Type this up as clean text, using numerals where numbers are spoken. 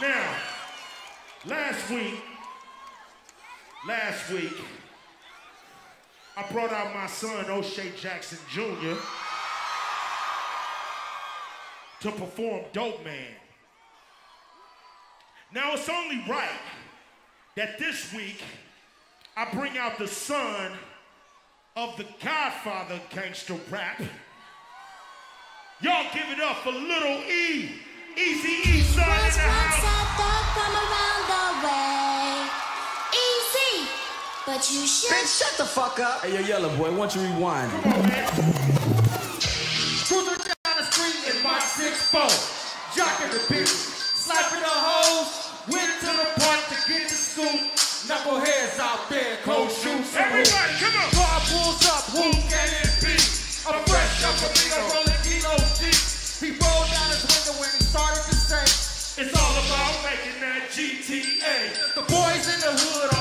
Now, last week, I brought out my son, O'Shea Jackson Jr., to perform Dope Man. Now, it's only right that this week, I bring out the son of the godfather of gangster rap. Y'all give it up for Lil E. Eazy-E, son, in the house. From around the way. Easy, but you should. Bitch, shut the fuck up. Hey, yo, yellow boy, why don't you rewind? Come on, man. Cruising down the street in my 6'4", jocking the bitch, sniping the hoes. Went to the park to get the scoop. Knuckleheads out there, cold shoes. Everybody, come on. Car pulls up, who can it be? A fresh up a nigga rolling kilos deep. He rolled down his window when he started to say, it's all about making that GTA. The boys in the hood